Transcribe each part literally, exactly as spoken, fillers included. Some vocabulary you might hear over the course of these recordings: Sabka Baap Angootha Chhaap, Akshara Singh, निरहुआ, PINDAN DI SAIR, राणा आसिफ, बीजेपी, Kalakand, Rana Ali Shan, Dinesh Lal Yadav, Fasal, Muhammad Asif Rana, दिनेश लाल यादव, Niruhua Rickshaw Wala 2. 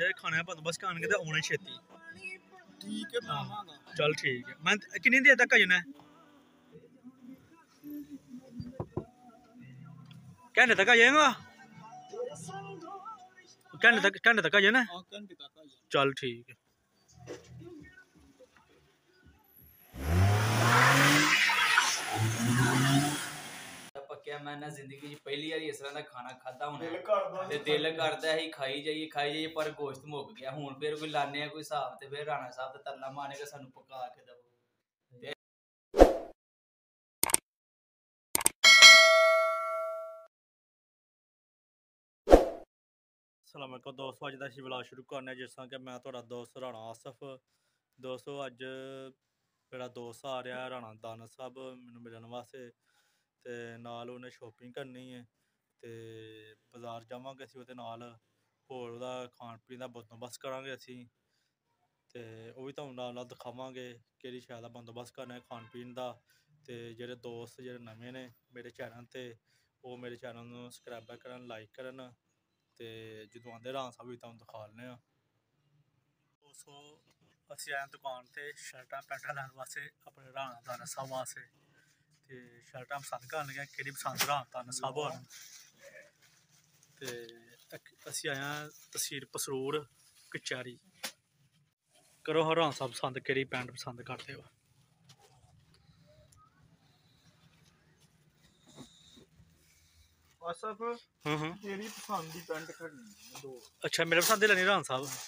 है खाने बंदोबस्त कान के आने छेती ठीक है। चल ठीक है मैं कितनी देर तक आ जाना है? घंटे तक आ जाएगा? घंटे तक घंटे तक आ जाना? चल ठीक है। क्या मैंने जिंदगी में पहली बार इस तरह का खाना खाता हूं ते दिल करदा है खाई जाइए खाई जाइए पर गोश्त मुक गया हुन फिर कोई लाने कोई हिसाब ते फिर राणा साहब दा तरला मारने के सानू पका के दो। सलाम अलैकुम दोस्तों, अज का असीं व्लॉग शुरू करने जिस तरह कि मैं तुहाडा दोस्त राणा आसिफ। दोस्तों अज मेरा दोस्त आ रहा राणा दाना साहब मैनू मिलने वास्ते ते नाल उन्हें शॉपिंग करनी है ते बाजार जावांगे असीं उहदे नाल होर उहदा खान पीन दा बंदोबस्त करांगे असीं ते ओह वी तुहानू नाल नाल दिखावांगे किहड़ी शैल दा बंदोबस्त करना है खान पीन दा। ते जिहड़े दोस्त जिहड़े नवें ने मेरे चैनल ते ओह मेरे चैनल नू सबसक्राइब करन लाइक करन ते जो आते राणा साहब भी तुम दिखा लें। दोस्तों अस आए दुकान से शर्टा पैंटा लैन वास्ते अपने राणा दाना साहब वास्ते ते शर्टा पसंद कर लगे कि पसंद राणा दाना साहब हो अस आए तहसील पसरूर कचहरी। करो हाँ राणा साहब पसंद कि पैंट पसंद करते हो। तेरी पसंद दी पैंट खरीदनी दो। अच्छा मेरे पसंद लेनी राणा साहब।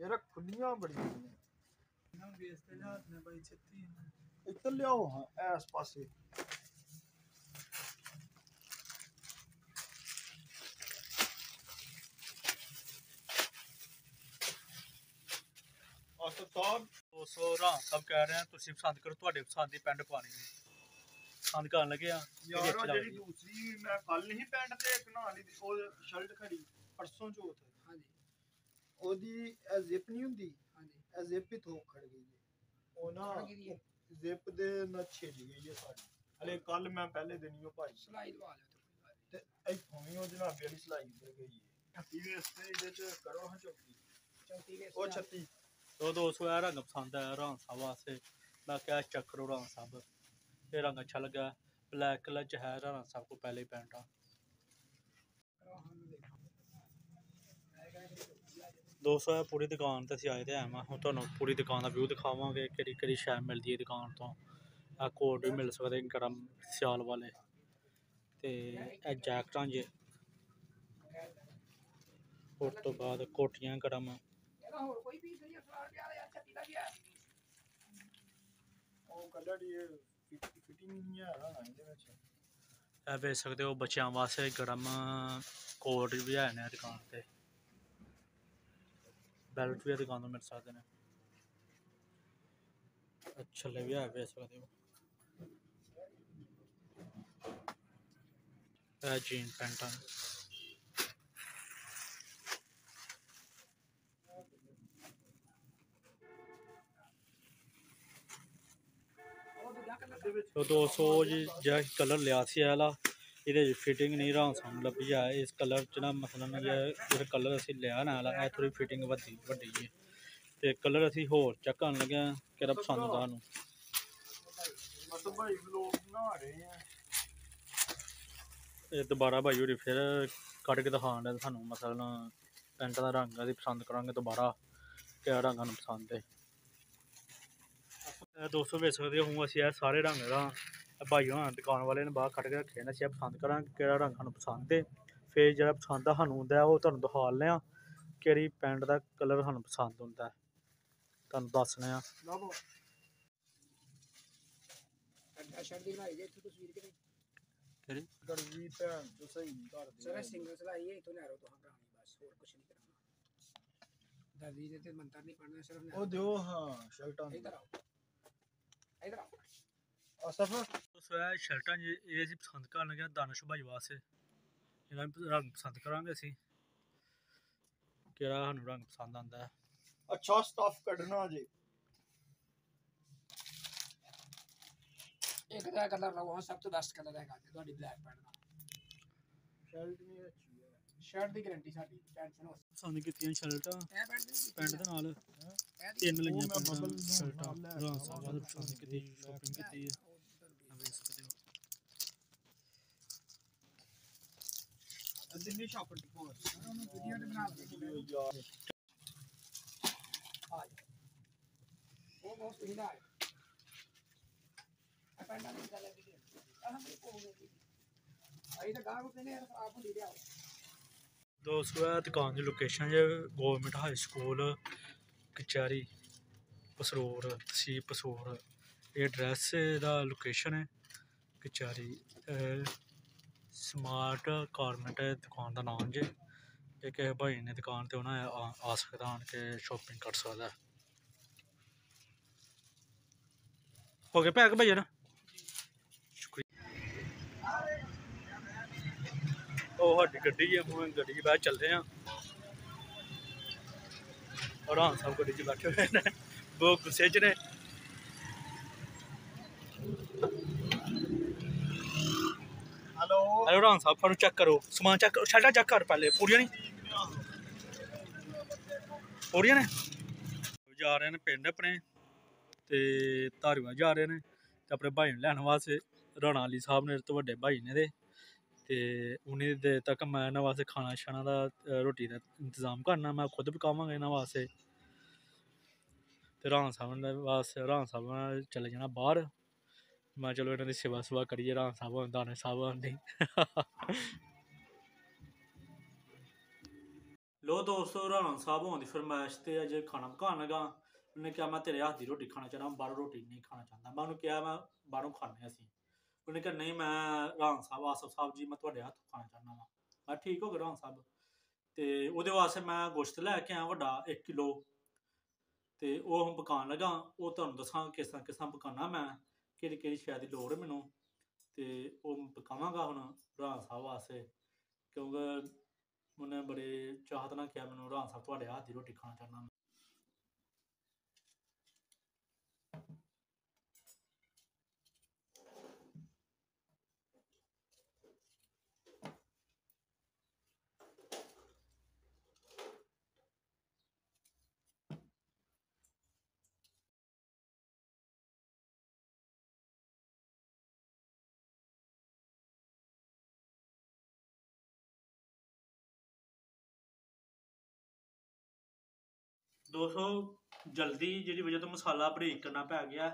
यार खुलियां बड़ी इधर लियाओ हाँ ऐस पासे दोस्तों राणा साहब कह रहे हैं तुसी पसंद करो तुहाडे पसंद दी पैंट पानी पसंद करन लगे हां। यार ओ जेडी दूसरी मैं कल ही पैंट ते एक ना ली ओ शर्ट खड़ी परसों जो थे हां जी ओदी जिप नहीं हुंदी हां जी जिप ही थोक खड़ गई है ओ ना जिप दे ना छेड़ी गई है सारी हले कल मैं पहले दिन ही भाई सिलाई लवा लियो ते ए फोनी ओ जनाब वाली सिलाई इधर गई है टीवी पे इधर से करो हां चौकी चौकी ओ छत्ती तो दोस्तों यार रंग पसंद है राणा साहब वास्ते मैं क्या चक्करो राणा साहब ये रंग अच्छा लगा ब्लैक कलर च है राणा साहब को पहले ही पैंट दोस्तों है पूरी दुकान ते आए ते है मैं हुण तुहानू पूरी दुकान का व्यू दिखावांगे केड़ी केड़ी शै मिलदी है दुकान तो। आ कोट भी मिल सकदे गर्म सियाल वाले ते ए जैकटां जे उस तो बाद कोटियां गर्म बेच सकते हो बच्चों वास्ते गर्म कोट भी है ना दुकान पर बेल्ट भी दुकान मिल सकते हैं छल्ले भी है बेच सकते हो जीन पैंटा तो दोस्तों जी जो कलर लिया वाला ये फिटिंग नहीं राणा साहब लभी है इस कलर च ना मतलब जो कलर असं लिया ना है थोड़ी फिटिंग वड्डी वड्डी है तो कलर असी होर चेक करन लगे कि पसंद था दोबारा भाई होरी फिर कट के दिखा रहे सूँ मतलब पेंट का रंग अभी पसंद करांगे दोबारा क्या रंग न पसंद है दोस्तों बेच सकते हूँ अस सारे रंग का भाई हाँ दुकान वाले ने बाहर कट के रखे ने अस पसंद करा कि रंग सूँ पसंद है फिर जो पसंद सूँ होंगे वो तुम दिखा लें कि पेंट का कलर सूँ पसंद होंगे तुम दसने शर्टा ये पसंद कर लगे दानिश भाई वास्ते रंग पसंद करा असी कि सानू रंग पसंद आता है अच्छा स्टफ कड्ढना जी ਇੱਕ ਦਾ ਕਲਰ ਲਵਾਂ ਸਭ ਤੋਂ ਬੈਸਟ ਕਲਰ ਹੈਗਾ ਤੇ ਤੁਹਾਡੀ ਬਲੈਕ ਪੈਂਟ ਦਾ ਸ਼ਰਟ ਨਹੀਂ ਅੱਛੀ ਹੈ ਸ਼ਰਟ ਦੀ ਗਾਰੰਟੀ ਸਾਡੀ ਟੈਨਸ਼ਨ ਹੋ ਸਾਨੂੰ ਕਿਤੀਆਂ ਸ਼ਰਟਾਂ ਇਹ ਪੈਂਟ ਦੇ ਨਾਲ ਤਿੰਨ ਲੱਗੀਆਂ ਆਪਾਂ ਸ਼ਰਟਾਂ ਰਾਂ ਸਾਰਾ ਪਛਾਣ ਕਿਤੇ ਸ਼ਾਪਿੰਗ ਕੀਤੀ ਹੈ ਅਦਿੰਨੀ ਸ਼ਾਪਰ ਟਿਕੋਰ ਉਹਨਾਂ ਵੀਡੀਓ ਤੇ ਬਣਾ ਦੇ ਆ ਉਹ ਬਹੁਤ ਹਿੰਦਾ ਹੈ पैंडा नहीं डाला वीडियो हम को हो गई आई तो गांव में ने आप ले आओ दोस्तों दुकान की लोकेशन है गवर्नमेंट हाई स्कूल कचहरी पसरोर तहसील पसरोर ये एड्रेस दा लोकेशन है कचहरी स्मार्ट गारमेंट दुकान दा नाम जे जे किसी भाई ने दुकान ते होना आ सकदा आन के शॉपिंग कर सकदा हो गया पैक भाई ना ਉਹ ਸਾਡੀ ਗੱਡੀ ਹੈ ਹੁਣ ਗੱਡੀ ਦੇ ਬਾਹਰ ਚੱਲਦੇ ਆ ਔਰ ਹਾਂ ਸਭ ਗੱਡੀ 'ਚ ਬੈਠੇ ਹੋਏ ਨੇ ਬਹੁਤ ਗੁੱਸੇ 'ਚ ਨੇ ਹਲੋ ਹਲੋ ਰਾਮ ਸਾਹਿਬ ਫਾਨੂੰ ਚੈੱਕ ਕਰੋ ਸਮਾਨ ਚੈੱਕ ਛੱਡਾ ਚੈੱਕ ਕਰ ਪਹਿਲੇ ਪੂਰੀਆਂ ਨਹੀਂ ਪੂਰੀਆਂ ਨੇ ਜਾ ਰਹੇ ਨੇ ਪਿੰਡ ਆਪਣੇ ਤੇ ਧਾਰਵਾ ਜਾ ਰਹੇ ਨੇ ਤੇ ਆਪਣੇ ਭਾਈ ਨੂੰ ਲੈਣ ਵਾਸਤੇ ਰਾਣਾ ਅਲੀ ਸਾਹਿਬ ਨੇ ਤੋਂ ਵੱਡੇ ਭਾਈ ਨੇ ਦੇ ਤੇ ਉਹਨੇ ਦੇ ਤੱਕ ਮੈਂ ਇਹਨਾਂ ਵਾਸਤੇ ਖਾਣਾ ਛਾਣਾ ਦਾ ਰੋਟੀ ਦਾ ਇੰਤਜ਼ਾਮ ਕਰਨਾ ਮੈਂ ਖੁਦ ਪਕਾਵਾਂਗਾ ਇਹਨਾਂ ਵਾਸਤੇ ਤੇ ਰਾਮ ਸਾਹਿਬ ਦੇ ਵਾਸਤੇ ਰਾਮ ਸਾਹਿਬ ਨਾਲ ਚਲੇ ਜਾਣਾ ਬਾਹਰ ਮੈਂ ਚਲੋ ਇਹਨਾਂ ਦੀ ਸੇਵਾ ਸੁਵਾ ਕਰੀਏ ਰਾਮ ਸਾਹਿਬ ਦਾਨੇ ਸਾਹਿਬ ਦੀ ਲੋ ਦੋਸਤੋ ਰਾਮ ਸਾਹਿਬ ਹੋਣ ਦੀ ਫਰਮਾਇਸ਼ ਤੇ ਅਜੇ ਖਾਣਾ ਪਕਾਉਣ ਲੱਗਾ ਉਹਨੇ ਕਿਹਾ ਮੈਂ ਤੇਰੇ ਹੱਥ ਦੀ ਰੋਟੀ ਖਾਣਾ ਚਾਹੁੰਦਾ ਬਾਹਰੋਂ ਰੋਟੀ ਨਹੀਂ ਖਾਣਾ ਚਾਹੁੰਦਾ ਮੈਂ ਉਹਨੂੰ ਕਿਹਾ ਮੈਂ ਬਾਹਰੋਂ ਖਾਣੇ ਅਸੀਂ उन्हें कहा नहीं मैं राम साहब आसफ साहब जी मैं थोड़े हाथ खाना चाहना वा मैं ठीक हो गया राम साहब तो वो वास्ते मैं गोश्त लैके आया व्डा एक किलो तो वह हम पकान लगा वो तुम दसा किस तरह किस तरह पकाना मैं कि शायद की लड़ है मैनू तो वह पकावगा हूँ राम साहब वास्ते क्योंकि उन्हें बड़े चाहत ना किया मैंने राम साहब थोड़े हाथ की रोटी खाना चाहना दोस्तों जल्दी जी वजह तो मसाला बरीक करना पै गया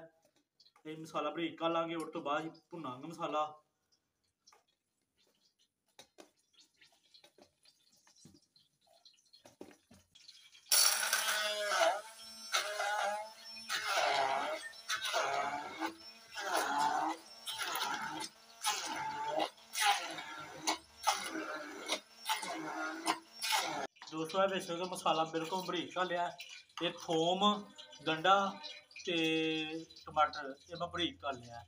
ये मसाला बरीक कर लाँगे उस तो बाद भुनांगे मसाला दोस्तों बेच मसाला बिल्कुल बरीक कर लिया ये थोम गंढा ते टमाटर ये मैं बरीक कर लिया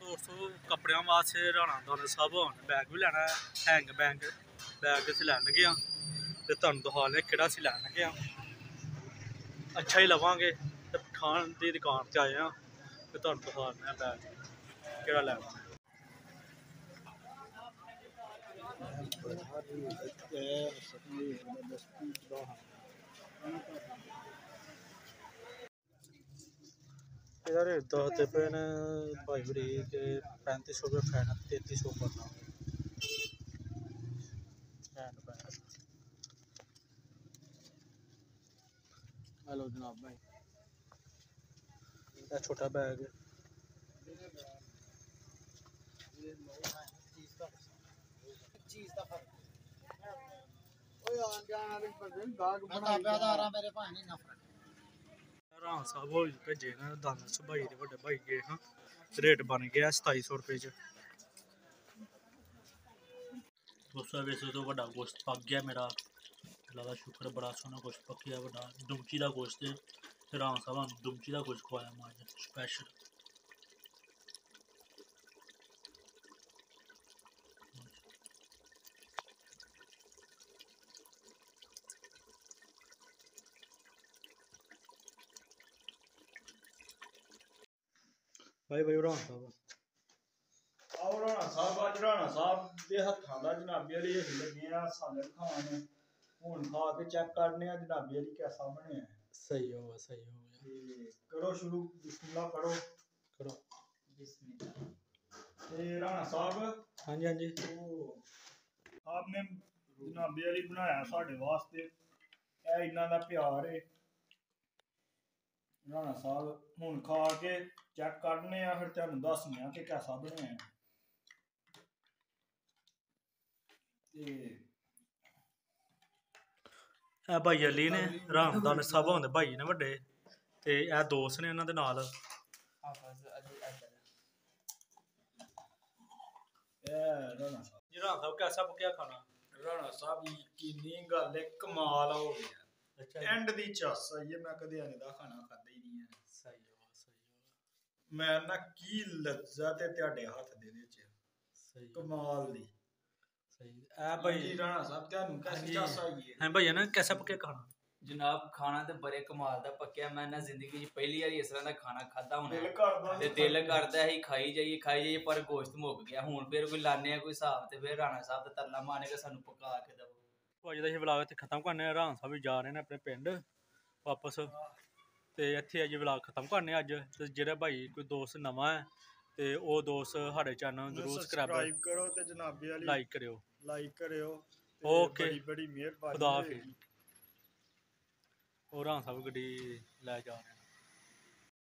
दोस्तों कपड़ियां वास्ते हरियाणा दाना सब बैग भी लैना है, हैंग बैग बैग अस लैन लगे हाँ तो तुम दिखाने कि लैन लगे हाँ अच्छा ही लवांगे। तो पठान की दुकान पर आए हाँ तो तुम दिखाने बैग कि लैना यार दस पेन भाई बड़ी के पैंतीस सौ रुपये फैन तेती सौ करना फैन पैन। हेलो जनाब भाई छोटा बैग राम साहब होली भेजे ना दाना सभाई दे बड़े भाई गए हाँ रेट बन गया सताई सौ रुपये च। दोस्तों वैसे तो बड़ा गोश्त पक गया मेरा, लगा शुक्र बड़ा सोहना गोश्त पकिया बड़ा दुमची का गोश्त है। राम साहब दुमची का गोश्त खुआया मां स्पैशल भाई भाई राणा साहब आओ राणा साहब आज राणा साहब दे हत्थां दा जनाबे आली हिल गया सालन खाने हुन खा के चेक करने आ जनाबे आली कैसा बने। सही हो गया सही हो गया करो शुरू बिस्मिल्लाह पढ़ो करो बिस्मिल्लाह। ए राणा साहब हां जी हां जी ओ आपने जनाबे आली बनाया साडे वास्ते ए इन्ना दा प्यार है राणा साहब हुन खा के चेक करने आ फिर तुहानू दसने आ कि कैसा बने। ए भाई अली ने रामदान साहब होंदे भाई ने वड्डे ते ए दोस्त ने इन्हां दे नाल ए राणा साहब जी राणा साहब कैसा पक्या खाना राणा साहब यकीनी गल है कमाल हो गया। अच्छा एंड दी चस ये मैं कदे आने दा खाना खादा ही नहीं है। सही है मैं ना की लज्जत है तेरे हाथ देने च सही कमाल दी सही आ भाई राणा साहब तेनू कैसी चास आई है। हां भैया ना कैसा पक्या खाना जनाब खाना ते बड़े कमाल दा पक्या मैं ना जिंदगी च पहली बार इस तरह दा खाना खादा हुन दिल करदा ते दिल करदा ही खाई जाइए खाई जाइए पर गोश्त मुक गया हुन फिर कोई लाने कोई हिसाब ते फिर राणा साहब ते तरला मारने के सानू पका के दो। अज दा व्लॉग ते खत्म करने राणा साहब जा रहे ने अपने पिंड वापस ते इत्थे अज ब्लॉग खत्म करने अज ते जेड़ा भाई कोई दोस्त नवा है ते ओ दोस्त साडे चैनल जरूर सब्सक्राइब करो ते जनाबे वाली लाइक करियो लाइक करियो ओके बड़ी मेहरबानी खुदा हाफिज़। और हां सब गड्डी ले जा रहे हैं।